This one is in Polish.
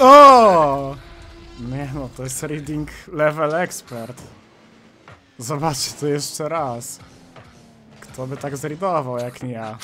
O! Nie no, to jest Reading Level Expert. Zobaczcie to jeszcze raz. Kto by tak zreadował jak nie ja?